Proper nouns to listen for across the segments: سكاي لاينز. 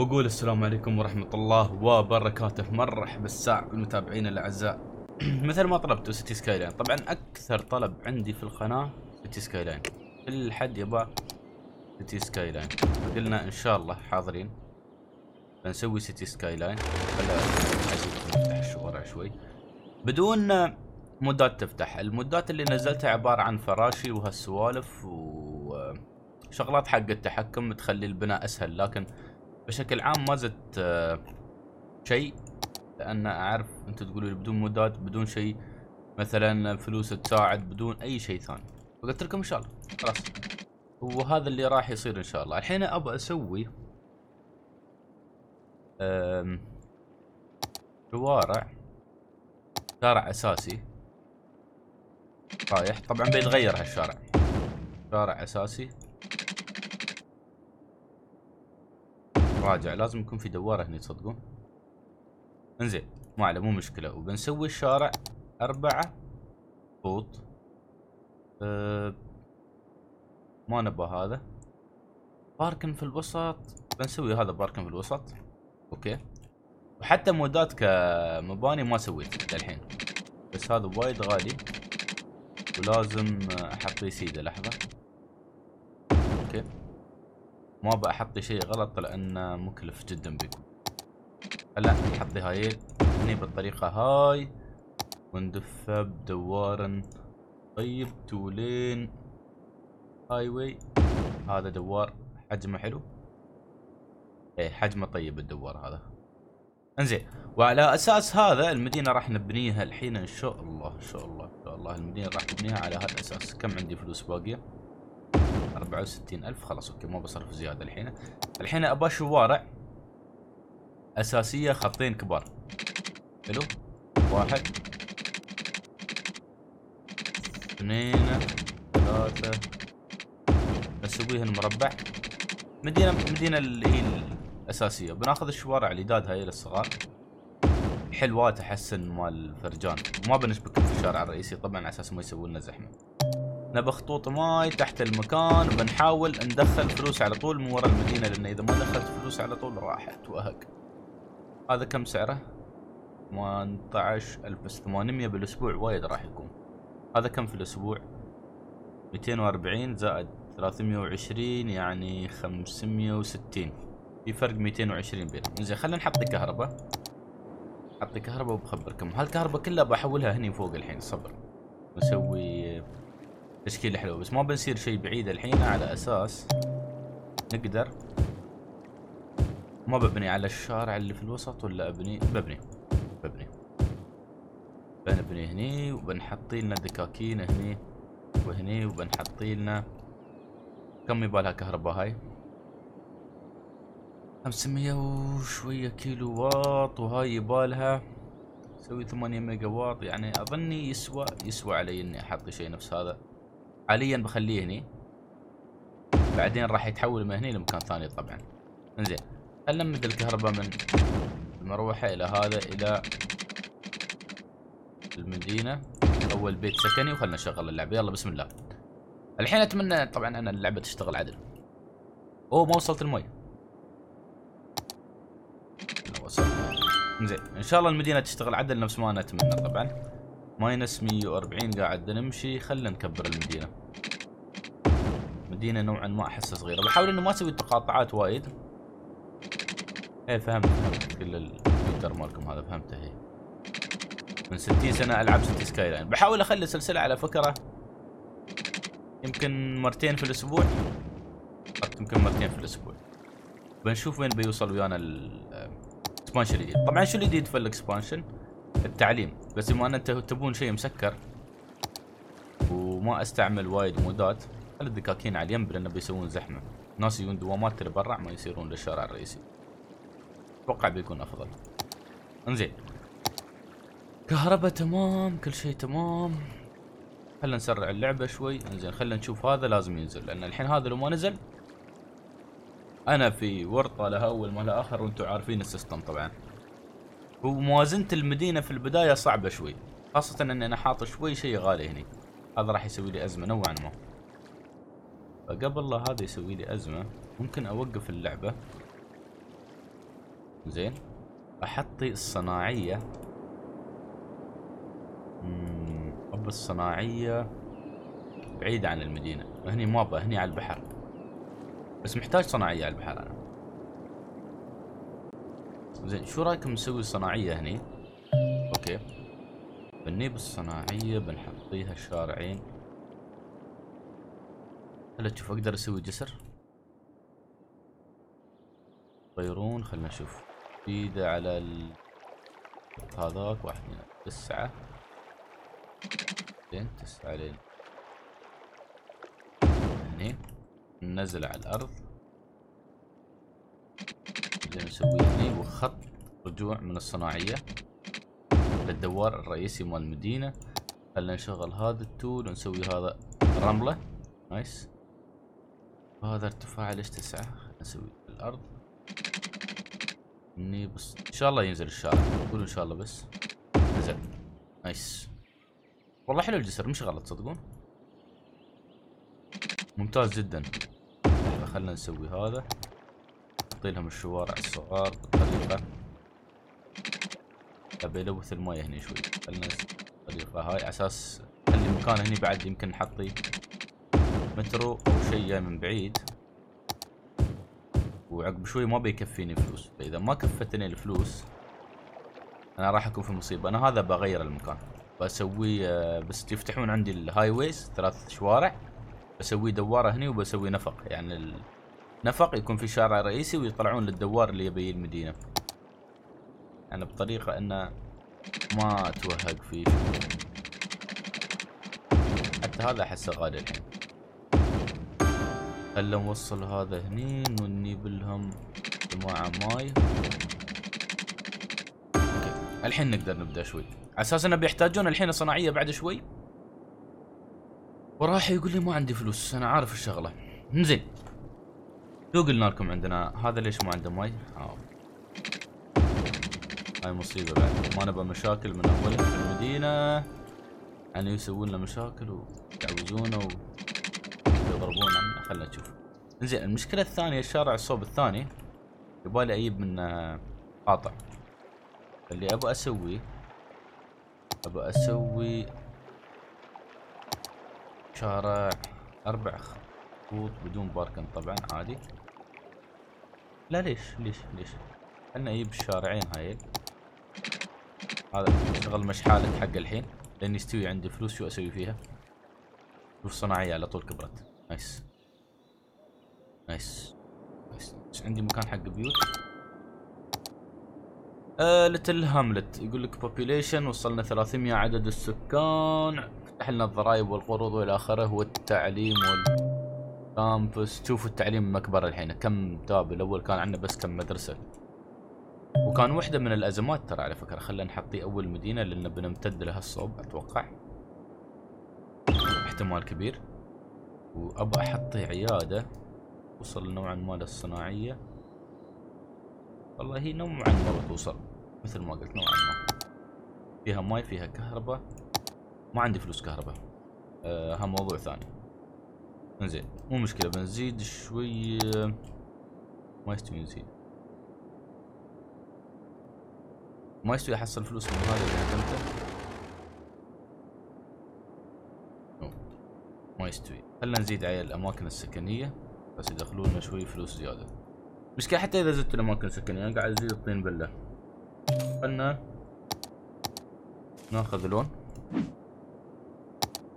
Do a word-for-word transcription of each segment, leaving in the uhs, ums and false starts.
واقول السلام عليكم ورحمة الله وبركاته. مرحبا بالساعة كل متابعينا الاعزاء. مثل ما طلبتوا سيتي سكاي لاين، طبعا اكثر طلب عندي في القناة سيتي سكاي لاين، كل حد يبغى سيتي سكاي لاين، قلنا ان شاء الله حاضرين بنسوي سيتي سكاي لاين. خلنا نفتح الشوارع شوي بدون مودات تفتح. المودات اللي نزلتها عبارة عن فراشي وهالسوالف وشغلات حق التحكم تخلي البناء اسهل، لكن بشكل عام ما زدت شيء، لان اعرف انتم تقولوا لي بدون مودات بدون شيء مثلا فلوس تساعد بدون اي شيء ثاني، فقلت لكم ان شاء الله خلاص وهذا اللي راح يصير ان شاء الله. الحين ابى اسوي شوارع، شارع اساسي رايح، طبعا بيتغير هالشارع، شارع اساسي راجع، لازم يكون في دواره هنا تصدقون. انزين ما عليه مو مشكله. وبنسوي الشارع اربعه خطوط، أه ما نبى هذا باركن في الوسط، بنسوي هذا باركن في الوسط اوكي. وحتى مودات كمباني ما سويت للحين، بس هذا وايد غالي ولازم احط لي سيده لحظه اوكي. ما بحط شيء غلط لانه مكلف جدا بيكون. هلا نحط هاي هني بالطريقه هاي وندفها بدوار. طيب تولين هاي واي، هذا دوار حجمه حلو، ايه حجمه طيب الدوار هذا. انزين وعلى اساس هذا المدينه راح نبنيها الحين ان شاء الله ان شاء الله ان شاء الله. المدينه راح نبنيها على هذا الاساس. كم عندي فلوس باقيه؟ أربعة وستين ألف. خلاص اوكي ما بصرف زياده الحين. الحين ابى شوارع اساسيه خطين كبار حلو، واحد اثنين ثلاثه، بسويها المربع مدينه مدينه اللي هي الاساسيه. بناخذ الشوارع الجداد هاي للصغار حلوات احسن مال فرجان، وما بنشبكهم في الشارع الرئيسي طبعا على اساس ما يسوون لنا زحمه. نبى خطوط ماي تحت المكان، وبنحاول ندخل فلوس على طول من ورا المدينه، لان اذا ما دخلت فلوس على طول راحت وأهق. هذا كم سعره؟ ثمانية عشر ألف، بس ثمانمية بالاسبوع وايد راح يكون. هذا كم في الاسبوع؟ مئتين وأربعين زائد ثلاثمية وعشرين يعني خمسمية وستين، في فرق مئتين وعشرين بينهم. زين خلينا نحط الكهرباء، نحط الكهرباء وبخبركم. هالكهرباء كلها بحولها هني فوق الحين، صبر نسوي تشكيلة حلوة، بس ما بنصير شيء بعيد الحين على اساس نقدر. ما ببني على الشارع اللي في الوسط ولا ابني؟ ببني ببني بنبني هني، وبنحطي لنا دكاكين هني وهني، وبنحطي لنا كم يبالها كهرباء هاي؟ خمسمية وشوية كيلو واط، وهاي يبالها سوي ثمانية ميجا واط، يعني اظني يسوى يسوى علي اني احط شيء نفس هذا. حاليا بخليه هني، بعدين راح يتحول من هني لمكان ثاني طبعا. انزين خلنا نمد الكهرباء من المروحه الى هذا الى المدينه، اول بيت سكني، وخلنا نشغل اللعبه يلا بسم الله. الحين اتمنى طبعا انا اللعبه تشتغل عدل. اوه ما وصلت المي. زين ان شاء الله المدينه تشتغل عدل نفس ما انا اتمنى طبعا. ماينس مية وأربعين قاعد نمشي. خلينا نكبر المدينه، مدينه نوعا ما احسها صغيره، بحاول انه ما اسوي تقاطعات وايد. ايه فهمت فهمت كل الفيتر مالكم هذا فهمته. هي من ستين سنه العب سيتي سكاي لاين، بحاول اخلي سلسله على فكره يمكن مرتين في الاسبوع، يمكن مرتين في الاسبوع. بنشوف وين بيوصل ويانا ال الاكسبانشن الجديد. طبعا شو الجديد في الاكسبانشن؟ التعليم، بس بما ان تبون شيء مسكر وما استعمل وايد مودات، خلي الدكاكين على اليم لانه بيسوون زحمه، ناس يجون دوامات تبرع ما يصيرون للشارع الرئيسي، اتوقع بيكون افضل. انزين كهرباء تمام كل شيء تمام، خلينا نسرع اللعبه شوي. انزين خلينا نشوف هذا لازم ينزل، لان الحين هذا لو ما نزل انا في ورطه لها اول ما لها اخر، وانتم عارفين السيستم طبعا. وموازنه المدينه في البدايه صعبه شوي، خاصه ان انا حاط شوي شيء غالي هني، هذا راح يسوي لي ازمه نوعا ما. فقبل لا هذا يسوي لي ازمه ممكن اوقف اللعبه زين احطي الصناعيه. امم اب الصناعيه بعيد عن المدينه، هني ما ابغى، هني على البحر، بس محتاج صناعيه على البحر انا. زين شو رايكم نسوي صناعيه هني؟ اوكي بنجيب الصناعيه بنحطيها الشارعين. هلا تشوف اقدر اسوي جسر طيرون. خلنا نشوف ايده على ال... هذاك واحد من تسعة. زين تسعة لين هني ننزل على الارض. زين نسوي هني وخط رجوع من الصناعية للدوار الرئيسي مال المدينة. خلنا نشغل هذا التول ونسوي هذا رملة. نايس. هذا ارتفاع ليش تسعة؟ خلنا نسوي الارض مني بس ان شاء الله ينزل الشارع. قولوا ان شاء الله بس نزل. نايس والله حلو الجسر مش غلط تصدقون، ممتاز جدا. خلنا نسوي هذا نعطي لهم الشوارع الصغار بالطريقة. ابي الوث المايه هنا شوي. خلنا الطريقة هاي اساس خلي مكان هني بعد يمكن نحطي مترو او شيء جاي من بعيد. وعقب شوي ما بيكفيني فلوس، فاذا ما كفتني الفلوس انا راح اكون في مصيبه. انا هذا بغير المكان بسويه، بس يفتحون عندي الهاي ويز ثلاث شوارع بسوي دواره هني وبسوي نفق، يعني النفق يكون في شارع رئيسي ويطلعون للدوار اللي يبي المدينه. انا بطريقه انه ما اتوهق فيه حتى. هذا احسه غالي الحين. خلنا نوصل هذا هني ونجيب لهم جماعة ماي. اوكي الحين نقدر نبدا شوي، على اساس انه بيحتاجون الحين صناعية بعد شوي، وراح يقول لي ما عندي فلوس. انا عارف الشغلة. انزين شو قلنا لكم عندنا؟ هذا ليش ما عنده ماي؟ اه هاي مصيبة بعد. ما نبى مشاكل من اولها في المدينة، يعني يسوون لنا مشاكل ويعوزونا ويضربون عنا. خلنا نشوف. زين المشكلة الثانية الشارع الصوب الثاني يبالي اجيب منه قاطع. اللي ابى اسويه ابى اسوي شارع اربع خطوط بدون باركن طبعا عادي. لا ليش ليش ليش خلنا اجيب الشارعين هاي. هذا شغل مشحالك حق الحين لان يستوي عندي فلوس. شو اسوي فيها؟ شوف صناعية على طول كبرت. نايس نايس نايس. عندي مكان حق بيوت. آه لتل هاملت يقول لك population وصلنا ثلاثمية عدد السكان. فتح لنا الضرائب والقروض والى اخره والتعليم والكامبس. شوفوا التعليم مكبر الحين كم تاب. الاول كان عندنا بس كم مدرسه، وكان وحده من الازمات ترى على فكره. خلينا نحطي اول مدينه لان بنمتد لها الصوب اتوقع احتمال كبير. وابى احطي عياده وصل نوعا ما للصناعيه. والله هي نوعا ما بتوصل مثل ما قلت، نوعا ما فيها ماي فيها كهرباء. ما عندي فلوس كهرباء، آه ها موضوع ثاني. انزين مو مشكله بنزيد شوي. ما يستوي نزيد، ما يستوي احصل فلوس من هذا اللي هدمته. ما يستوي. خلينا نزيد على الاماكن السكنيه بس يدخلونا شوي فلوس زياده. مشكله حتى اذا زدت الاماكن السكنيه انا قاعد ازيد الطين بله. خلنا ناخذ لون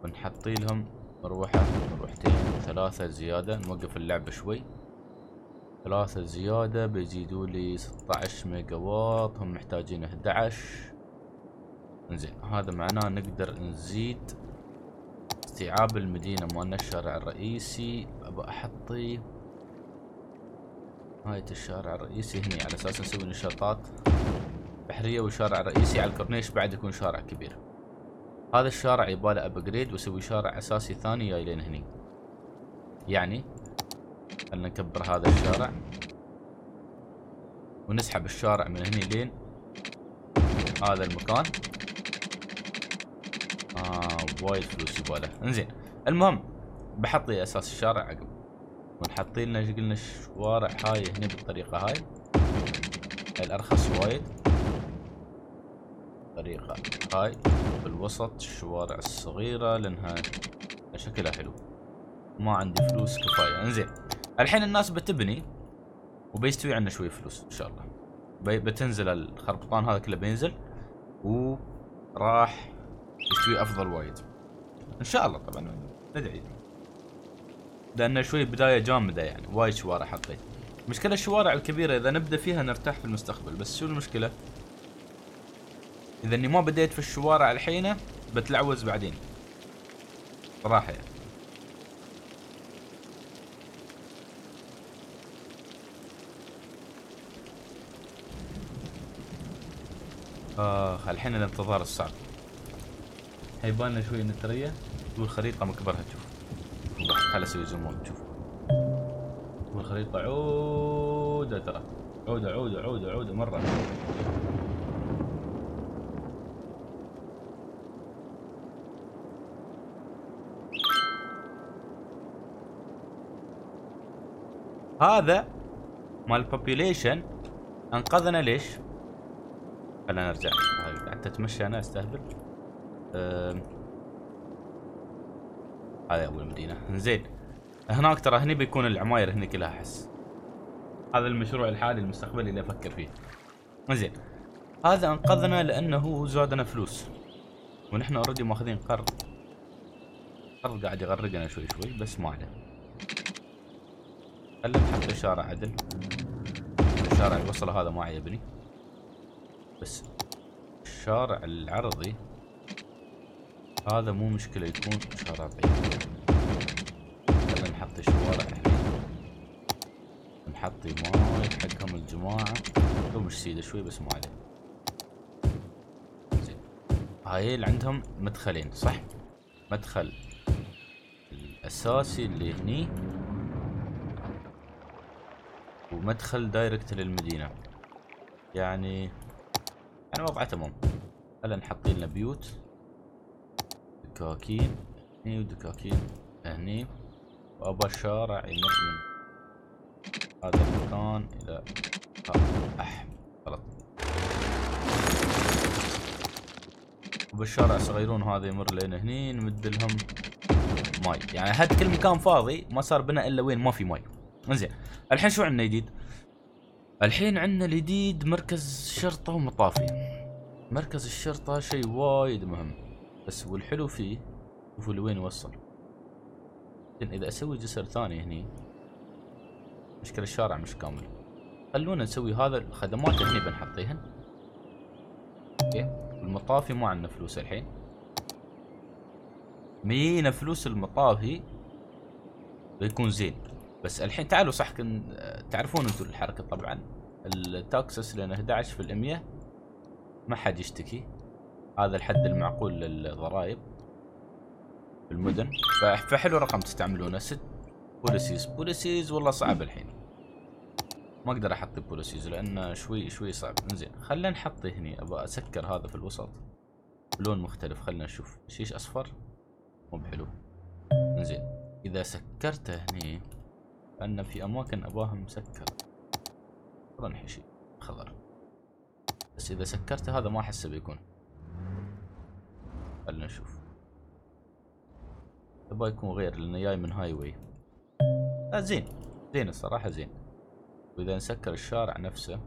ونحطي لهم مروحه مروحتين ثلاثه زياده. نوقف اللعبه شوي. ثلاثه زياده بيزيدوا لي ستة عشر ميجا واط، هم محتاجين احد عشر. انزين هذا معناه نقدر نزيد استيعاب المدينة مالنا. الشارع الرئيسي ابى احطي نهاية الشارع الرئيسي هني على اساس نسوي نشاطات بحرية. وشارع رئيسي على الكورنيش بعد يكون شارع كبير. هذا الشارع يباله ابجريد واسوي شارع اساسي ثاني جاي لين هني. يعني خلنا نكبر هذا الشارع ونسحب الشارع من هني لين هذا المكان. آه وايد فلوس يباله. انزين المهم بحط لي اساس الشارع عقب ونحط لنا قلنا الشوارع هاي هنا بالطريقه هاي. الأرخص وايد. طريقة هاي بالوسط الشوارع الصغيرة لأنها شكلها حلو. ما عندي فلوس كفاية. انزين الحين الناس بتبني وبيستوي عندنا شوية فلوس إن شاء الله. بتنزل الخربطان هذا كله بينزل وراح يستوي أفضل وايد إن شاء الله. طبعا ندعي لأن شوي بداية جامدة يعني وايد شوارع حطيت. مشكلة الشوارع الكبيرة إذا نبدأ فيها نرتاح في المستقبل، بس شو المشكلة؟ إذا إني ما بديت في الشوارع الحين بتلعوز بعدين صراحة يعني. آخ الحين الانتظار الصعب. هيبالنا شوي نترية والخريطة مكبرها. شوف خل اسوي زوم شوف والخريطة عودة ترى عودة عودة عودة عودة مرة. هذا مال population انقذنا ليش؟ خلينا نرجع. قعدت اتمشى انا استهبل. هذا اول مدينة. زين هناك ترى هني بيكون العماير هني كلها احس. هذا المشروع الحالي المستقبلي اللي افكر فيه. زين هذا انقذنا لانه زادنا فلوس ونحن اوريدي ماخذين قرض. قرض قاعد يغرقنا شوي شوي بس ما عليه. خلينا نحط اشارة عدل. الشارع الوصل هذا ما عجبني بس الشارع العرضي هذا مو مشكلة يكون شارع بعيد. خلينا نحط شوارع نحط ماي حكم الجماعة لو مش سيدة شوي بس ما عليه. زين هاي اللي عندهم مدخلين صح؟ مدخل الأساسي اللي هني ومدخل دايركت للمدينة يعني يعني وضعه تمام. هلا نحطين لنا بيوت دكاكين هني ودكاكين هني وابا الشارع يمر من هذا المكان الى اح غلط. وبالشارع صغيرون هذا يمر لين هني نمد لهم ماي يعني حتى كل مكان فاضي ما صار بنا الا وين ما في ماي. انزين الحين شو عندنا جديد؟ الحين عندنا الجديد مركز شرطة ومطافي. مركز الشرطة شيء وايد مهم بس والحلو فيه شوفوا لوين يوصل. اذا اسوي جسر ثاني هني مشكلة الشارع مش كامل. خلونا نسوي هذا الخدمات هني بنحطيهن. اوكي المطافي ما عندنا فلوس الحين. مينا فلوس المطافي بيكون زين. بس الحين تعالوا صح كن تعرفون انتم الحركه طبعا التاكسس لنا احدعش في المية ما حد يشتكي. هذا الحد المعقول للضرائب في المدن. فحلو رقم تستعملونه ست بوليسيز. بوليسيز والله صعب الحين ما اقدر احط بوليسيز لانه شوي شوي صعب. انزين خلينا نحط هني ابى اسكر هذا في الوسط لون مختلف. خلينا نشوف شيش اصفر مو بحلو. انزين اذا سكرته هني لأن في أماكن أباها مسكرة خضر نحشي خضر بس إذا سكرته هذا ما أحسه بيكون. خلنا نشوف أبا يكون غير لأنه جاي من هاي واي. لا زين زين الصراحة زين. وإذا نسكر الشارع نفسه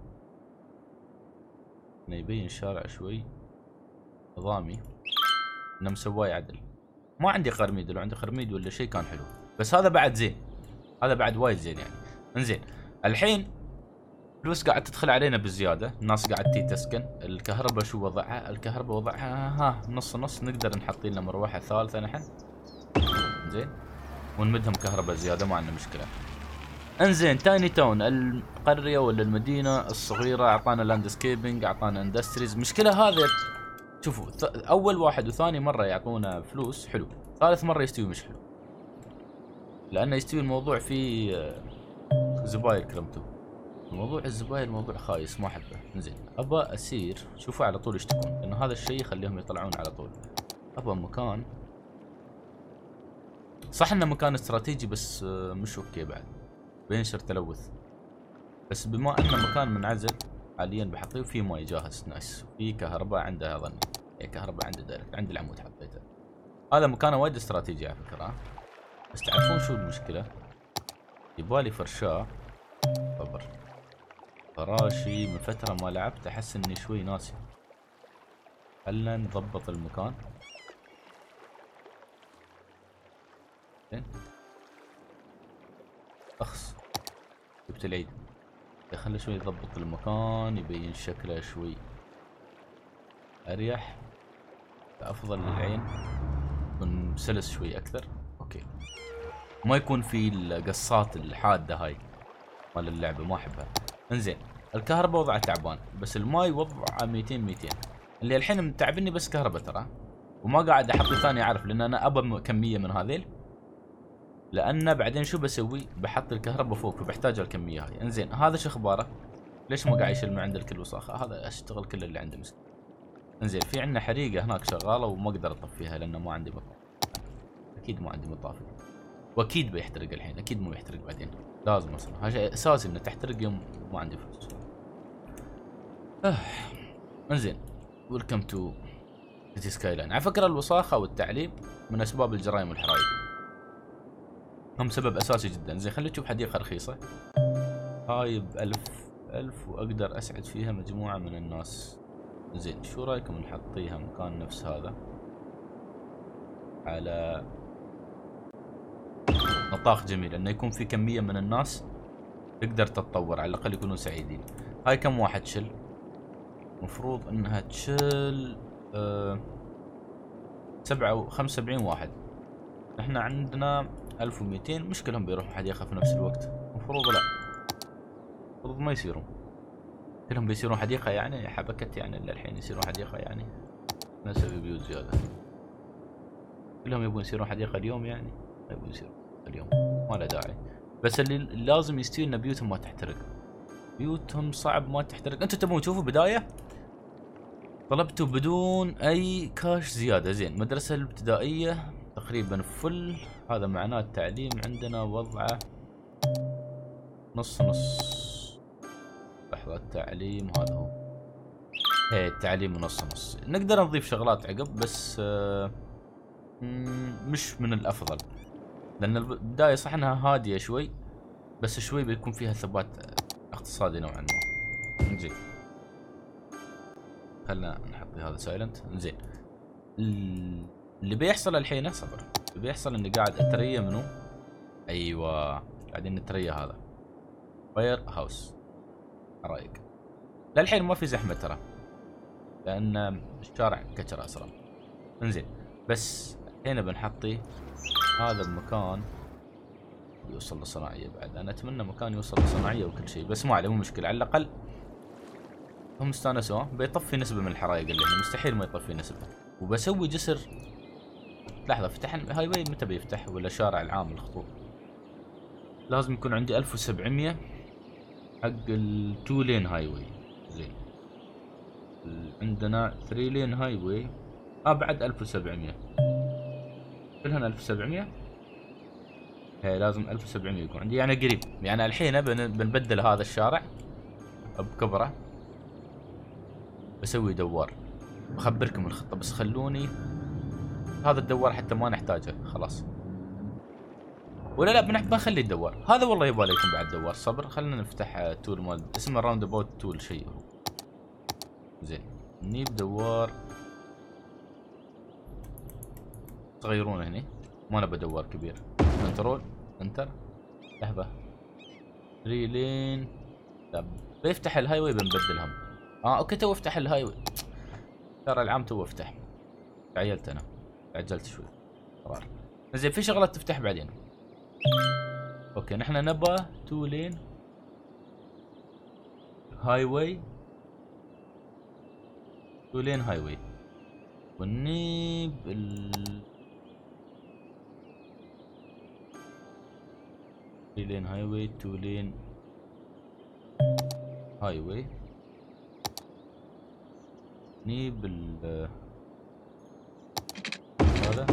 إنه يبين الشارع شوي نظامي إنه مسواه عدل. ما عندي قرميد لو عندي قرميد ولا شي كان حلو بس هذا بعد زين. هذا بعد وايد زين يعني. انزين الحين فلوس قاعد تدخل علينا بالزياده. الناس قاعد تي تسكن. الكهرباء شو وضعها؟ الكهرباء وضعها ها نص نص. نقدر نحط لنا مروحه ثالثه نحن زين ونمدهم كهرباء زياده ما عندنا مشكله. انزين تايني تاون القريه ولا المدينه الصغيره اعطانا لاندسكيبنج اعطانا اندستريز. مشكله هذا شوفوا اول واحد وثاني مره يعطونا فلوس حلو. ثالث مره يستوي مش حلو لأنه يستوي الموضوع فيه زبايل كرمتو. الموضوع الزبايل موضوع خايس ما أحبه. إنزين أبى أسير شوفوا على طول يشتكون إن هذا الشيء يخليهم يطلعون على طول. أبى مكان صح إنه مكان استراتيجي بس مش أوكي بعد بينشر تلوث. بس بما إنه مكان منعزل حاليا بحطيه، وفي ماي جاهز نايس، وفي كهرباء عنده اظن، اي كهرباء عنده دايركت، عند العمود حطيته. هذا مكانه وايد استراتيجي على فكره، بس تعرفون شو المشكله؟ يبالي فرشاه صبر، فراشي من فتره ما لعبت احس اني شوي ناسي. خلنا نضبط المكان. زين اخس جبت العيد، خلنا شوي نضبط المكان يبين شكله شوي اريح، افضل للعين يكون مسلس شوي اكثر. اوكي ما يكون في القصات الحاده هاي مال اللعبه، ما احبها. انزين الكهرباء وضعه تعبان، بس الماي وضعه مئتين مئتين. اللي الحين متعبني بس كهرباء ترى، وما قاعد احط ثاني اعرف، لان انا ابى كميه من هذيل، لان بعدين شو بسوي؟ بحط الكهرباء فوق فبحتاج الكميه هاي. انزين هذا شو اخباره؟ ليش ما قاعد يشيل من عند الكل وصاخه؟ هذا اشتغل كل اللي عنده مسكين. انزين في عندنا حريقه هناك شغاله وما اقدر اطفيها لانه ما عندي مطافي، اكيد ما عندي مطافي، واكيد بيحترق الحين، اكيد مو بيحترق بعدين، لازم اصلا هذا اساسي انه تحترق يوم ما عندي فلوس. آه. انزين ويلكم تو سكاي لاينز. على فكره الوساخه والتعليم من اسباب الجرائم والحرائق، هم سبب اساسي جدا. زين خلينا نشوف حديقه رخيصه هاي بألف ألف، واقدر اسعد فيها مجموعه من الناس. زين شو رايكم نحطيها مكان نفس هذا على نطاق جميل، انه يكون في كميه من الناس تقدر تتطور، على الاقل يكونوا سعيدين. هاي كم واحد تشل؟ مفروض انها تشل أه سبعة وخمسة وسبعين واحد، احنا عندنا ألف ومئتين. مش كلهم بيروحوا حديقة في نفس الوقت، مفروض لا، مفروض ما يصيرون كلهم بيصيرون حديقة يعني، حبكت يعني اللي الحين يصيرون حديقة يعني، نسوي بيوت زيادة. كلهم يبون يصيرون حديقة اليوم يعني، ما يبون يصيرون اليوم، ما له داعي. بس اللي لازم يستوي ان بيوتهم ما تحترق، بيوتهم صعب ما تحترق. انتم تبون تشوفوا بداية طلبتوا بدون اي كاش زيادة. زين مدرسة الابتدائية تقريبا فل، هذا معناه التعليم عندنا وضعه نص نص. لحظة التعليم هذا هو، ايه التعليم نص نص، نقدر نضيف شغلات عقب بس آه مش من الافضل، لان البداية صح انها هادية شوي، بس شوي بيكون فيها ثبات اقتصادي نوعا ما. انزين خلنا نحط هذا سايلنت. انزين اللي بيحصل الحين صبر، اللي بيحصل اني قاعد اتريا منو؟ ايوه قاعدين نتريا هذا فاير هاوس حرايق. للحين ما في زحمه ترى، لان الشارع كثر اصلا. انزين بس الحين بنحطي هذا المكان يوصل لصناعيه بعد، انا اتمنى مكان يوصل لصناعيه وكل شيء، بس ما عليه مو مشكله، على الاقل هم استانسوا. بيطفي نسبه من الحرايق اللي هنا، مستحيل ما يطفي نسبه. وبسوي جسر، لحظة فتح هاي واي متى بيفتح؟ ولا شارع العام الخطوط؟ لازم يكون عندي ألف وسبعمية حق التو لين هاي واي. زين عندنا ثري لين هاي واي، اه بعد ألف وسبعمية كلهن ألف وسبعمية، هي لازم ألف وسبعمية يكون عندي، يعني قريب. يعني الحين بنبدل هذا الشارع بكبره، بسوي دوار. بخبركم الخطة، بس خلوني هذا الدوار حتى ما نحتاجه خلاص، ولا لا بنحب نخلي الدوار هذا. والله يبغى لكم بعد دوار صبر، خلينا نفتح تول مال اسمه راوند اباوت تول شيء هو. زين نجيب دوار تغيرونه هني، ما نبى دوار كبير. كنترول انتر لحظة ريلين، بيفتح الهاي واي بنبدلهم. اه اوكي تو افتح الهاي واي ترى العام تو افتح، تعيلت انا تعجلت شوي قرار. زين في شغلات تفتح بعدين. اوكي نحن نبى تو لين هاي واي، تو لين هاي واي، ونجيب ال ثري لين هاي واي، تو لين هاي واي، نجيب ال هذا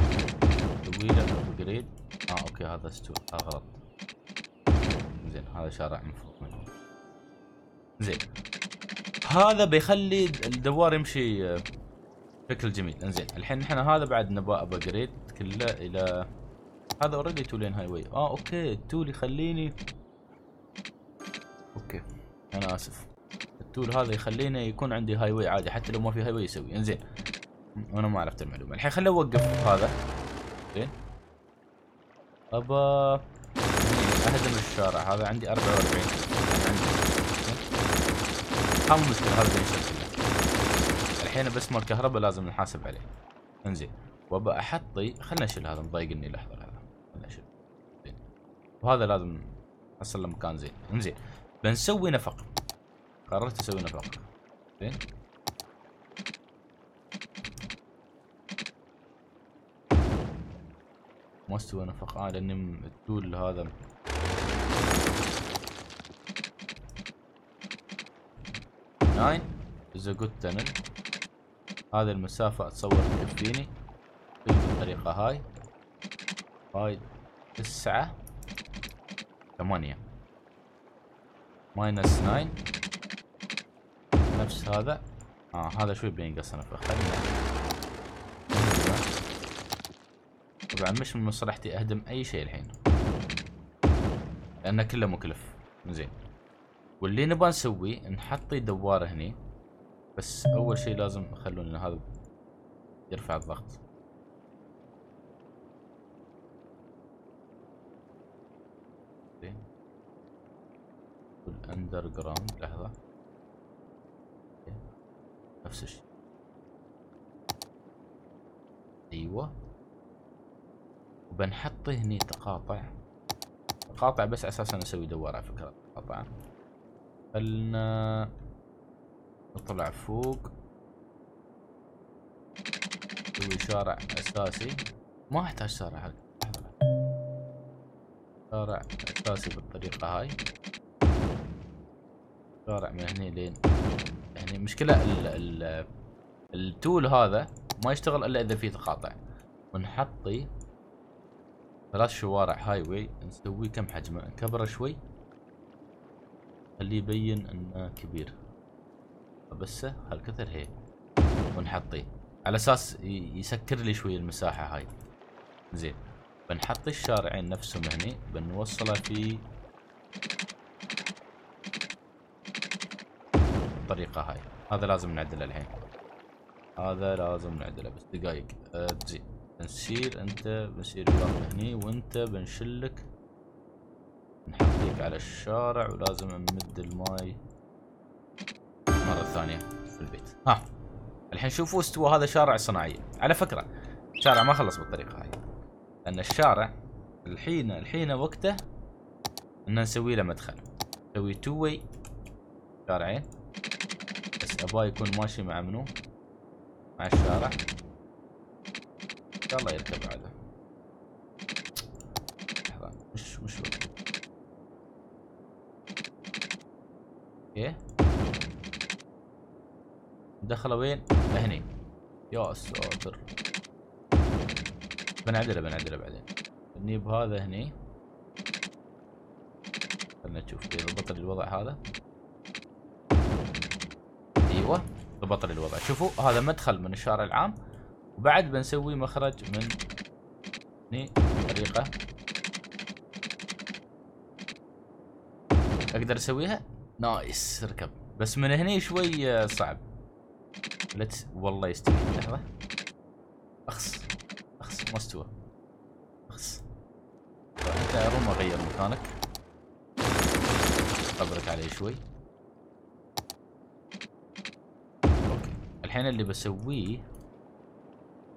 طويلة ابجريد. اه اوكي هذا ستور، آه غلط. زين هذا شارع مفروض منه. زين هذا بيخلي الدوار يمشي بشكل جميل. انزين الحين احنا هذا بعد نبغى ابجريد كله الى هذا. اوريدي تو لين هاي واي. اه اوكي التول يخليني، اوكي انا اسف، التول هذا يخليني يكون عندي هاي واي عادي حتى لو ما في هاي واي يسوي. انزين انا ما عرفت المعلومه. الحين خليني اوقف هذا. زين ابا اهدم الشارع هذا. عندي أربعة وأربعين هم مشكلة هذا يسوي. الحين بس مال الكهرباء لازم نحاسب عليه. انزين وابا احطي، خلنا نشيل هذا مضايقني لحظه هذا، خلنا نشيل. زين وهذا لازم نحصل له مكان. زين انزين بنسوي نفق، قررت اسوي نفق. زين ما استوى نفق آه لأن التول هذا ناين إز جود تنل. هذا المسافة أتصور تكفيني بالطريقة هاي. هاي تسعة ثمانية ماينس ناين نفس هذا. آه هذا شوي بينقص نفق، خلينا طبعا مش من مصلحتي اهدم اي شيء الحين لانه كله مكلف. زين واللي نبغى نسوي نحطي دوار هني، بس اول شيء لازم نخلون هذا يرفع الضغط. زين والاندر جراوند لحظه نفس الشيء. ايوه وبنحطه هني تقاطع تقاطع بس اساسا نسوي دوار. على فكره طبعا خلنا نطلع فوق نسوي شارع اساسي. ما احتاج شارع هذا، شارع اساسي بالطريقه هاي، شارع من هني لين يعني. مشكله ال ال التول هذا ما يشتغل الا اذا في تقاطع. ونحطي ثلاث شوارع هاي واي. نسوي كم حجمه، نكبره شوي خليه يبين انه كبير بسه هالكثر هيك. ونحطيه على اساس يسكر لي شوي المساحه هاي. زين بنحط الشارعين نفسهم هني، بنوصله في الطريقه هاي. هذا لازم نعدله الحين، هذا لازم نعدله بس دقايق. زين بنصير انت بنصير وراك هني وانت بنشلك نحطيك على الشارع. ولازم نمد الماي مرة ثانية في البيت. ها الحين شوفوا استوى هذا شارع صناعي. على فكرة الشارع ما خلص بالطريقة هاي، لأن الشارع الحين الحين وقته ان نسوي له مدخل. نسوي تو واي شارعين بس ابا يكون ماشي مع منو، مع الشارع. الله يركب على لحظة مش مش وقت. اوكي دخله وين؟ هني. يا ساتر بنعدله بنعدله بعدين. نجيب هذا هني خلنا نشوف كيف ضبط الوضع هذا. ايوه ضبط الوضع. شوفوا هذا مدخل من الشارع العام، وبعد بنسوي مخرج من هني بطريقة اقدر اسويها. نايس ركب، بس من هني شوي صعب. لتس والله يستوي لحظة. اخس اخس ما استوى اخس. انت يا روما غير مكانك، صبرك عليه شوي. اوكي الحين اللي بسويه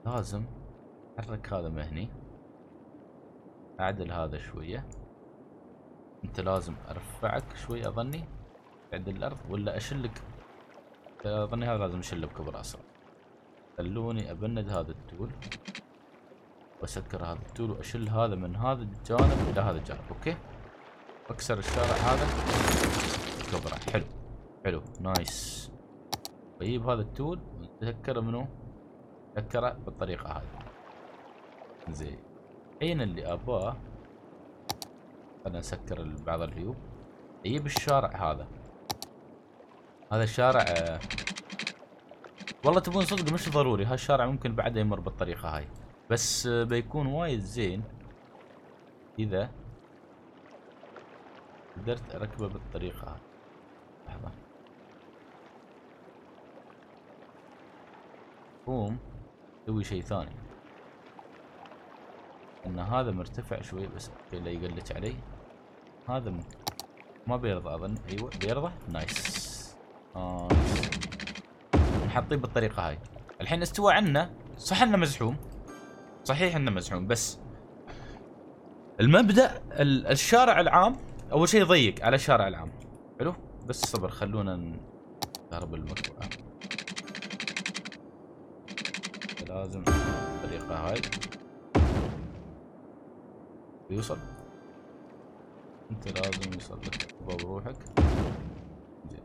لازم حرك هذا من هني، اعدل هذا شوية. انت لازم ارفعك شوي اظني تعدل الارض ولا اشلك. اظني هذا لازم اشله بكبر اصلا. خلوني ابند هذا التول واسكر هذا التول واشل هذا من هذا الجانب الى هذا الجانب. اوكي اكسر الشارع هذا بكبره. حلو حلو نايس. طيب هذا التول نتذكر منه تذكره بالطريقة هذه. زين الحين اللي اباه خلنا نسكر بعض العيوب. اجيب الشارع هذا هذا الشارع آه. والله تبون صدق مش ضروري هالشارع، ممكن بعده يمر بالطريقة هاي، بس آه بيكون وايد زين إذا قدرت أركبه بالطريقة هاي. لحظة قوم سوي شيء ثاني، إن هذا مرتفع شوي بس لا يقلت علي. هذا مو ما بيرضى أظن. أيوه بيرضى. نايس. آه. نحطيه بالطريقة هاي. الحين استوى عنا، صح إنه مزحوم، صحيح إنه مزحوم، بس المبدأ الشارع العام أول شيء ضيق على الشارع العام. حلو بس صبر خلونا نضرب المكواه. لازم الطريقة هاي بيوصل. انت لازم يوصل لك باب روحك. زين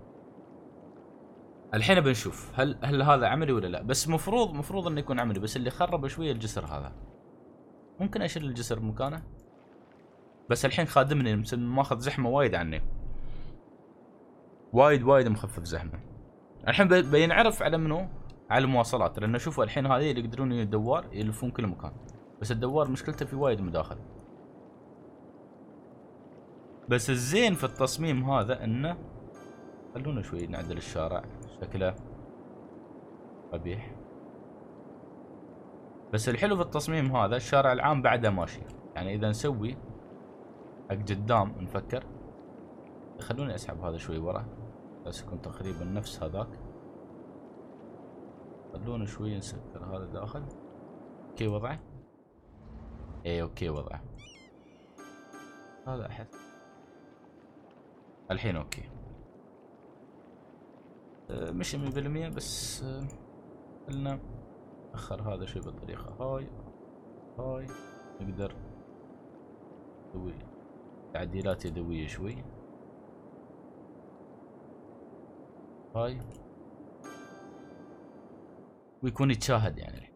الحين بنشوف هل هل هذا عملي ولا لا، بس مفروض مفروض انه يكون عملي، بس اللي خرب شويه الجسر هذا. ممكن اشيل الجسر مكانه، بس الحين خادمني ماخذ زحمه وايد عني، وايد وايد مخفف زحمه. الحين بينعرف على منو؟ على المواصلات، لانه شوفوا الحين هذه اللي يقدرون الدوار يلفون كل مكان، بس الدوار مشكلته في وايد مداخل. بس الزين في التصميم هذا انه خلونا شوي نعدل الشارع، شكله قبيح. بس الحلو في التصميم هذا الشارع العام بعده ماشي، يعني اذا نسوي حق قدام نفكر. خلوني اسحب هذا شوي ورا، بس يكون تقريبا نفس هذاك. خلونا شوي نسكر هذا داخل. اوكي وضعه. اي اوكي وضعه. هذا احس الحين اوكي، مش مية بالمية بس قلنا اخر هذا شوي بالطريقه هاي. هاي نقدر نسوي تعديلات يدويه شوي. هاي ويكون يتشاهد يعني.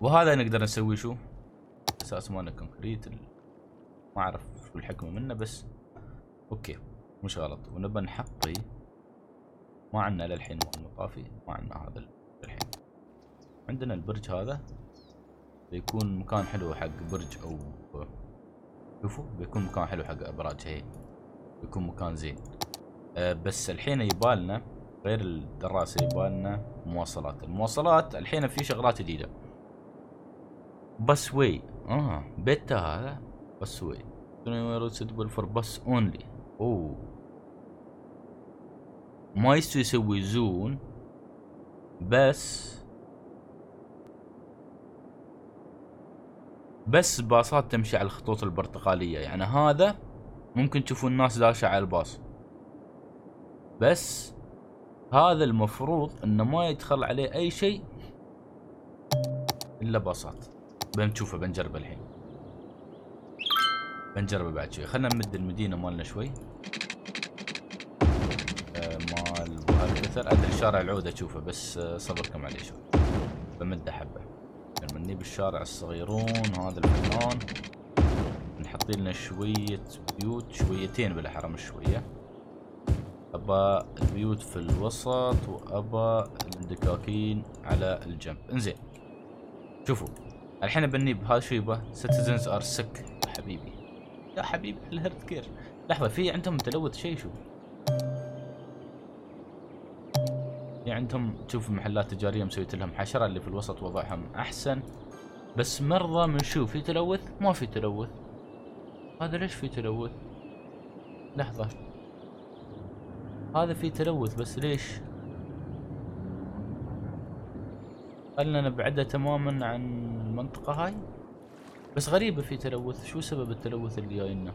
وهذا نقدر نسوي شو اساس مالنا كونكريت، ما اعرف شو الحكمه منه بس اوكي مش غلط. ونبى نحطي ما عندنا للحين مطافي، ما عندنا هذا الحين. عندنا البرج هذا بيكون مكان حلو حق برج، او شوفوا بيكون مكان حلو حق ابراج، هي بيكون مكان زين. أه بس الحين يبالنا غير الدراسة، يبالنا مواصلات. المواصلات الحين في شغلات جديدة. بس وي اه بيتا هذا بس وي سيتبل فور بس اونلي. اوه ما يستوي يسوي زون بس بس باصات تمشي على الخطوط البرتقالية، يعني هذا ممكن تشوفون الناس داشة على الباص، بس هذا المفروض انه ما يدخل عليه اي شيء الا باصات. بنشوفه بنجربه الحين، بنجربه بعد شوي. خلنا نمد المدينة مالنا شوي. آه مال بهالكثر ادري شارع العودة تشوفه، بس آه صبركم عليه شوي بمده حبة. مني بالشارع الصغيرون هذا الفنان نحط لنا شوية بيوت، شويتين بالاحرى مش شوية. ابا البيوت في الوسط وابا الدكاكين على الجنب. انزين شوفوا الحين بني بهذا شيبة citizens are sick. يا حبيبي يا حبيبي الهيرت كير. لحظة في عندهم تلوث شيء، شو في عندهم؟ تشوف محلات تجارية مسويت لهم حشرة، اللي في الوسط وضعهم أحسن. بس مرضى بنشوف في تلوث ما في تلوث. هذا ليش في تلوث؟ لحظة هذا في تلوث بس ليش؟ خلنا نبعده تماما عن المنطقة هاي. بس غريبة في تلوث، شو سبب التلوث اللي جاينا؟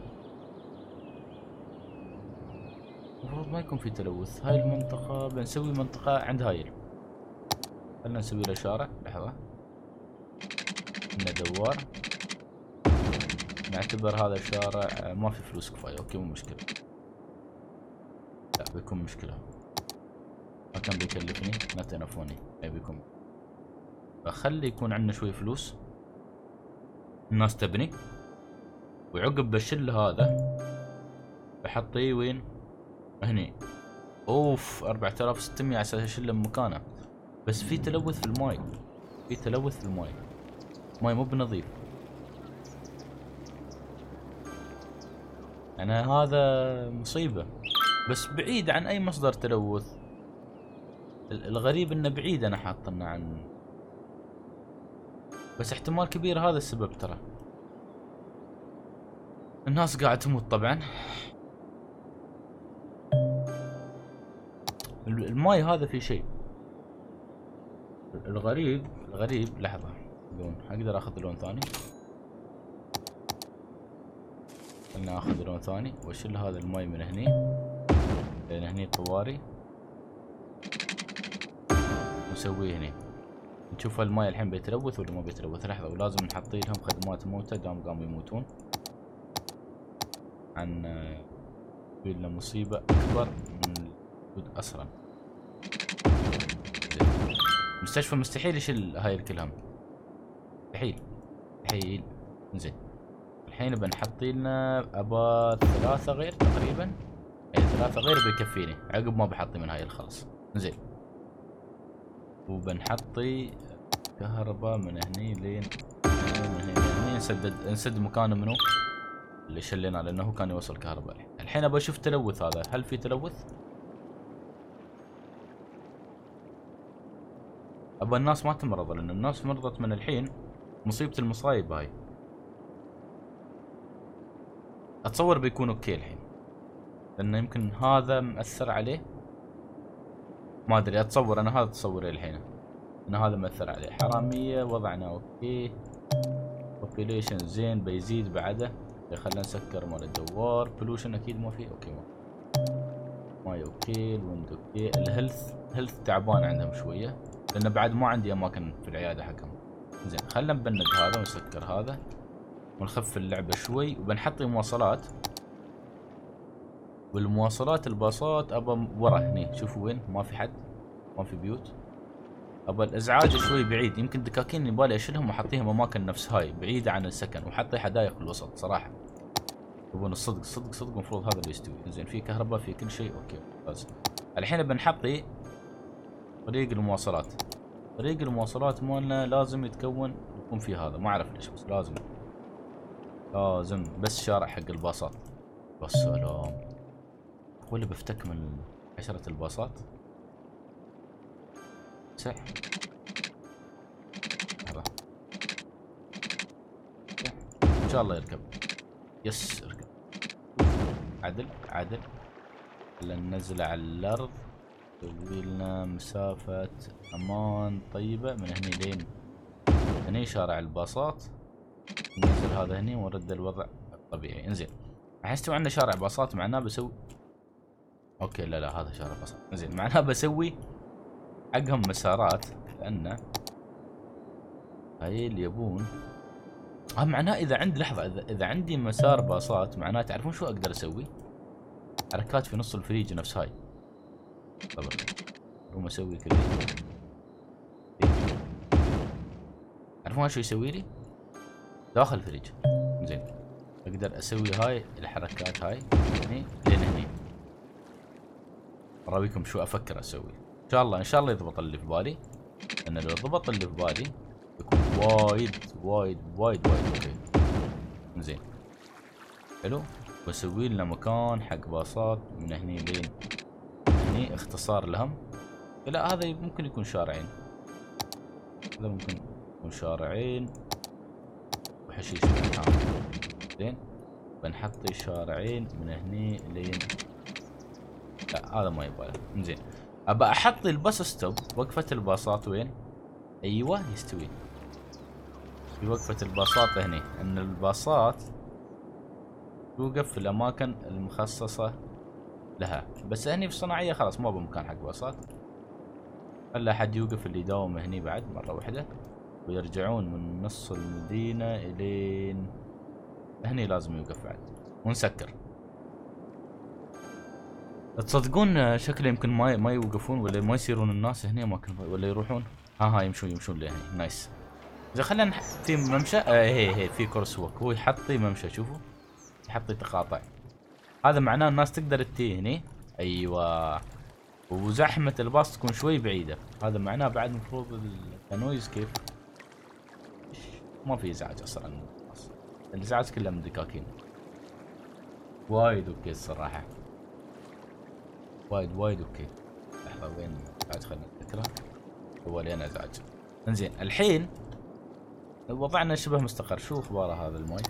المفروض ما يكون في تلوث. هاي المنطقة بنسوي منطقة عند هاي، خلنا نسوي له شارع. لحظة ندور نعتبر هذا شارع ما في فلوس كفاية. اوكي مو مشكلة، لا بيكون مشكلة. ما كان بيكلفني نتنفوني اي بيكون. فخلي يكون عندنا شوي فلوس الناس تبني، وعقب بشل هذا بحطيه وين؟ هني اوف أربعة آلاف وستمية على اساس اشيله من مكانه. بس في تلوث في الماي، في تلوث في الماي، ماي مو بنظيف. انا هذا مصيبة، بس بعيد عن اي مصدر تلوث. الغريب انه بعيد، انا حاطنه عن، بس احتمال كبير هذا السبب. ترى الناس قاعد تموت طبعا. الماي هذا في شيء الغريب، الغريب لحظة لون، اقدر اخذ لون ثاني؟ خلنا اخذ لون ثاني واشيل هذا الماي من هني، لان هني طواري نسويه هني. نشوف الماي الحين بيتلوث ولا ما بيتلوث. لحظة، ولازم نحط لهم خدمات موتى. قام قاموا يموتون عن بينا مصيبة اكبر من الوجود اسرع. مستشفى مستحيل يشيل هاي الكلام، مستحيل مستحيل. انزين الحين بنحط لنا ابا ثلاثة غير تقريبا، اي ثلاثة غير بيكفيني عقب ما بحطي من هاي الخلص. انزين وبنحطي كهرباء من هني لين من هني لهني، نسدد نسد مكانه منو اللي شليناه لانه كان يوصل كهرباء. الحين ابى اشوف تلوث هذا، هل في تلوث؟ ابى الناس ما تمرض، لان الناس مرضت من الحين مصيبة المصايب هاي. اتصور بيكون اوكي الحين، لانه يمكن هذا مأثر عليه، ما ادري. اتصور انا هذا تصوري الحين ان هذا مأثر عليه. حرامية وضعنا اوكي، population زين بيزيد بعده. خلنا نسكر مال الدوار. بلوشن اكيد ما في، اوكي ما ماي اوكي، الويند اوكي. الهيلث هيلث تعبان عندهم شويه، لانه بعد ما عندي اماكن في العياده حقهم. زين خلنا نبند هذا ونسكر هذا ونخف اللعبه شوي. وبنحط مواصلات، والمواصلات الباصات ابى ورا هني. شوفوا وين ما في حد، ما في بيوت. ابى الازعاج شوي بعيد، يمكن دكاكين يبالي اشيلهم واحطيهم اماكن نفس هاي بعيده عن السكن، وحطي حدايق بالوسط صراحه. يبون الصدق صدق صدق، المفروض هذا اللي يستوي. زين في كهرباء، في كل شيء اوكي ممتاز. الحين بنحطي طريق المواصلات. طريق المواصلات مالنا لازم يتكون يكون في هذا، ما اعرف ليش بس لازم لازم بس شارع حق الباصات. يا سلام، ولا بفتك من عشرة الباصات. صح هذا، ان شاء الله يركب. يس اركب عدل عدل. خلينا ننزله على الارض، سوي لنا مسافة امان طيبة من هني لين هني شارع الباصات. ننزل هذا هني ونرد الوضع الطبيعي. انزين الحين استوى عندنا شارع باصات، معناه بسوي اوكي. لا لا هذا شارع باصات. انزين معناه بسوي حقهم مسارات، لأن هاي اللي يبون. اه معناه إذا عندي لحظة، إذا, إذا عندي مسار باصات معناه تعرفون شو أقدر أسوي؟ حركات في نص الفريج نفس هاي. طبعا هم أسوي كذي. تعرفون شو يسوي لي؟ داخل الفريج. زين أقدر أسوي هاي الحركات هاي هني لين هني. أراويكم شو أفكر أسوي. إن شاء الله ان شاء الله يضبط اللي في بالي، لان لو ضبط اللي في بالي يكون وايد وايد وايد وايد اوكي. زين حلو، بسوي لنا مكان حق باصات من هني لين هني اختصار لهم. لا هذا ممكن يكون شارعين، هذا ممكن يكون شارعين وحشيش. زين بنحط شارعين من هني لين، لا هذا ما يباله. زين ابى احط الباص ستوب، وقفة الباصات وين؟ ايوه يستوي في وقفة الباصات هني، ان الباصات توقف في الاماكن المخصصة لها. بس هني في الصناعية خلاص ما بمكان حق باصات، خلى حد يوقف اللي يداوم هني بعد مرة واحدة. ويرجعون من نص المدينة الين هني لازم يوقف بعد. ونسكر. تصدقون شكله يمكن ما ما يوقفون ولا ما يصيرون الناس هنا اماكن، ولا يروحون. ها ها يمشون يمشون لهني. نايس. اذا خلينا نحط في ممشى، آه هي هي في كورس ووك. هو يحطي ممشى، شوفوا يحطي تقاطع. هذا معناه الناس تقدر تتي هني. ايوه وزحمة الباص تكون شوي بعيدة. هذا معناه بعد المفروض التنويز كيف ما في ازعاج اصلا. الازعاج كله من دكاكين وايد. اوكي الصراحة وايد وايد اوكي. لحظة وين الازعاج؟ خلنا نتذكره. اولين ازعاج. انزين الحين وضعنا شبه مستقر. شو اخباره هذا الماي؟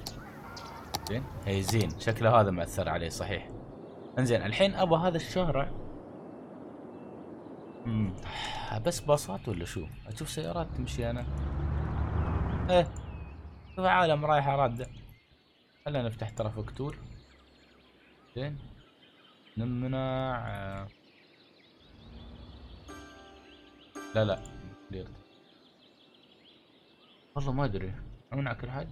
زين هي زين شكله هذا مأثر عليه صحيح. انزين الحين ابى هذا الشارع امم بس باصات ولا شو؟ اشوف سيارات تمشي انا. ايه شوف عالم رايحة رادة. خلينا نفتح ترافيك تول. زين نمنع. لا لا كلير. والله ما ادري امنع كل حد.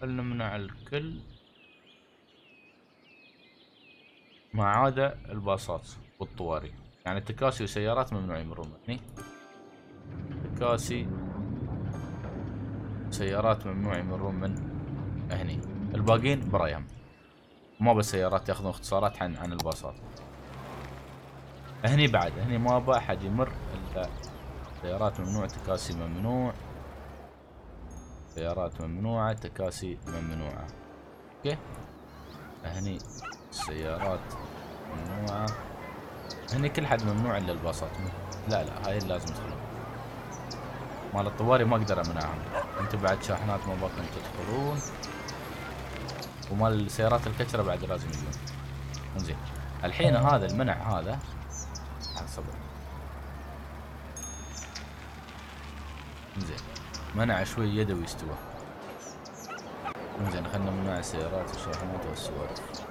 خلنا نمنع الكل ما عدا الباصات والطواري. يعني التكاسي وسيارات ممنوع يمرون هني. تكاسي سيارات ممنوع يمرون من هني. الباقين برايهم. ما بس سيارات ياخذون اختصارات عن عن الباصات. هني بعد هني ما ابى احد يمر الا سيارات ممنوع. تكاسي ممنوع. سيارات ممنوعة. تكاسي ممنوعة. اوكي هني السيارات ممنوعة. هني كل حد ممنوع الا الباصات. لا لا هاي لازم تدخلون. مال الطواري ما اقدر امنعهم. انتم بعد شاحنات ما باكم تدخلون. ومال السيارات الكترة بعد لازم يجون. انزين الحين هذا المنع هذا صبر. انزين منع شوي يدوي استوى. انزين خلنا نمنع السيارات والشاحنات والسوالف.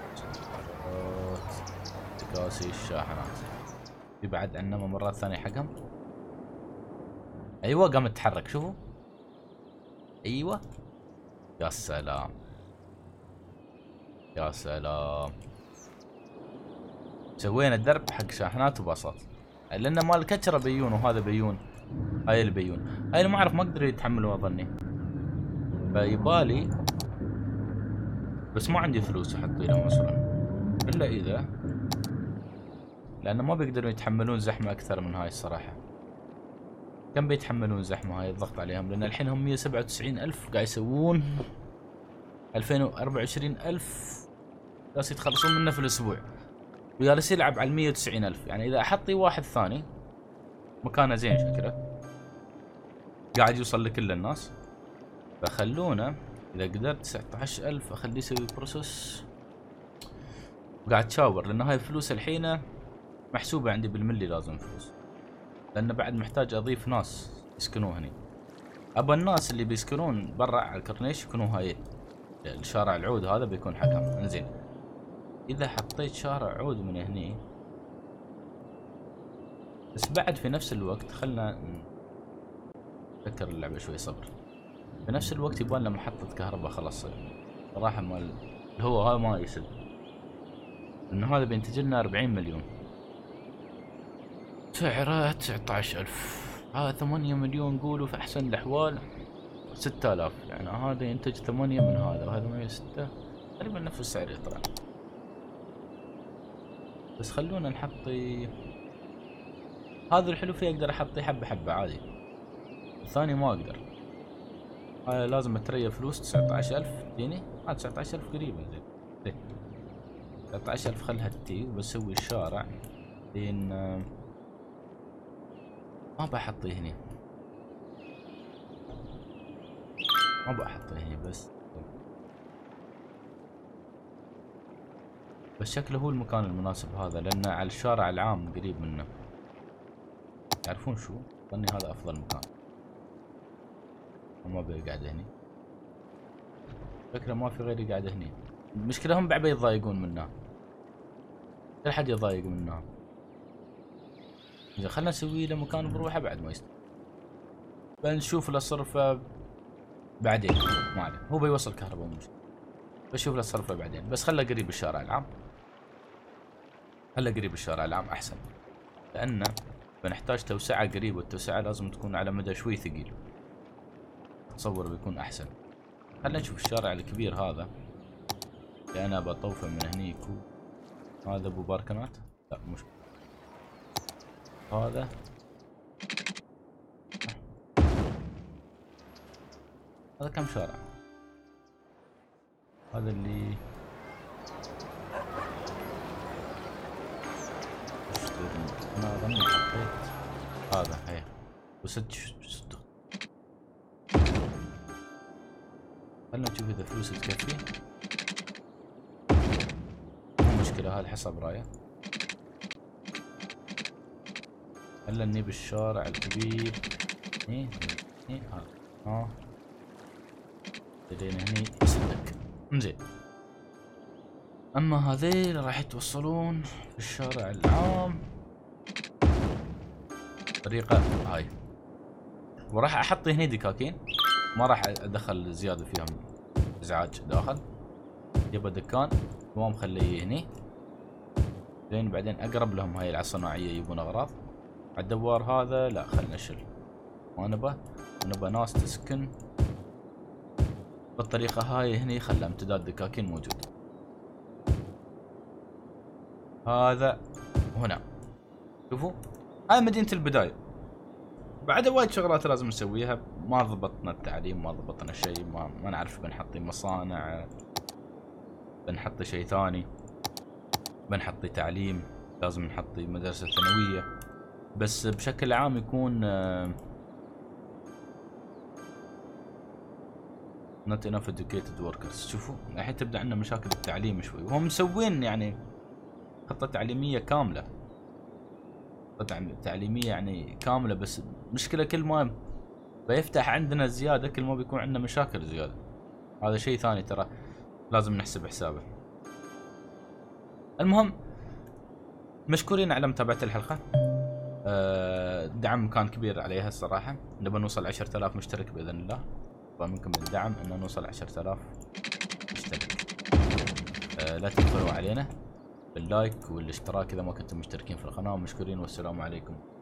تكاسي الشاحنات. في بعد عندنا ممرات ثانية حقهم. ايوه قام تتحرك شوفوا. ايوه يا سلام يا سلام. سوينا الدرب حق شاحنات وباصات. لان مال الكترة بيون وهذا بيون. هاي البيون هاي اللي ما اعرف ما اقدر يتحملوا اظني. فيبالي بس ما عندي فلوس احط لهم مصرع الا اذا لانه ما بيقدروا يتحملون زحمه اكثر من هاي الصراحه. كم بيتحملون زحمه هاي الضغط عليهم؟ لان الحين هم مية وسبعة وتسعين ألف قاعد يسوون ألفين وأربعة وعشرين ألف جالس يتخلصون منه في الاسبوع. وجالس يلعب على مية وتسعين ألف. يعني اذا احطي واحد ثاني مكانه زين شكله قاعد يوصل لكل الناس. فخلونا اذا قدرت تسعة عشر ألف اخليه يسوي بروسس. وقاعد تشاور لان هاي فلوس الحين محسوبه عندي بالملي. لازم فلوس لان بعد محتاج اضيف ناس يسكنون هني. ابى الناس اللي بيسكنون برا على الكورنيش يكونوا هاي الشارع العود هذا بيكون حكم. انزين اذا حطيت شارع عود من هني بس بعد في نفس الوقت خلنا نفكر اللعبة شوي صبر. في نفس الوقت يبالنا محطة كهرباء خلاص صير صراحة. مال الهو هذا ما يسد انه هذا بينتج لنا أربعين مليون. سعره تسعة عشر ألف. هذا ثمانية مليون قولوا في احسن الاحوال ستة آلاف. يعني هذا ينتج ثمانية من هذا وهذا من ستة تقريبا نفس السعر يطلع. بس خلونا نحطي هذا الحلو فيه اقدر احطيه حبه حبه عادي. الثاني ما اقدر. هاي لازم اتريا فلوس. تسعة عشر ألف تجيني. اه تسعة عشر ألف قريب. انزين زين تسعة عشر ألف خلها تي. وبسوي الشارع لين ما بحطيه هني. ما بحطيه هني بس بس شكله هو المكان المناسب هذا لانه على الشارع العام قريب منه. تعرفون شو؟ ظني هذا افضل مكان. ما ابي اقعد هني. فكرة ما في غيري قاعد هني. المشكلة هم بعد يتضايقون منه. كل حد يتضايق منه. اذا خلنا نسوي له مكان بروحه بعد ما يستوي. بنشوف له صرفة بعدين ما عليه. هو بيوصل كهرباء مش بشوف له صرفة بعدين. بس خله قريب الشارع العام. خله قريب الشارع العام احسن. لانه فنحتاج توسعة قريبة. والتوسعة لازم تكون على مدى شوي ثقيل. اتصور بيكون احسن. خلنا نشوف الشارع الكبير هذا اللي انا بطوفه من هنيك. هذا ابو باركنات. لا مش هذا. هذا كم شارع؟ هذا اللي انا اظن حطيت هذا هي وست ست. خلنا نشوف اذا فلوس تكفي. مو مشكلة هذا حسب راية. هلا نبي بالشارع الكبير هني هني هذا ها بدينا هني يسلك. انزين اما هذيل راح يتوصلون في الشارع العام طريقة هاي، وراح احط هني دكاكين ما راح ادخل زيادة فيهم ازعاج داخل. يبقى دكان ما مخليه هني لين بعدين اقرب لهم. هاي الصناعية يبون اغراض عالدوار هذا. لا خلنا نشل ما نبه، نبه ناس تسكن بالطريقة هاي. هني خلى امتداد دكاكين موجود. هذا هنا شوفوا هاي مدينة البداية. بعد وايد شغلات لازم نسويها. ما ضبطنا التعليم، ما ضبطنا شيء، ما, ما نعرف بنحطي مصانع، بنحطي شيء ثاني، بنحطي تعليم، لازم نحطي مدرسة ثانوية. بس بشكل عام يكون not enough educated workers. شوفوا الحين تبدأ عندنا مشاكل التعليم شوي، وهم مسوين يعني خطة تعليمية كاملة، خطة تعليمية يعني كاملة. بس مشكلة كل ما بيفتح عندنا زيادة كل ما بيكون عندنا مشاكل زيادة. هذا شيء ثاني ترى لازم نحسب حسابه. المهم مشكورين على متابعة الحلقة. الدعم كان كبير عليها الصراحة. نبى نوصل عشرة آلاف مشترك بإذن الله. منكم الدعم إن نوصل عشرة آلاف مشترك. لا تقبلوا علينا باللايك والاشتراك إذا ما كنتم مشتركين في القناة. مشكورين والسلام عليكم.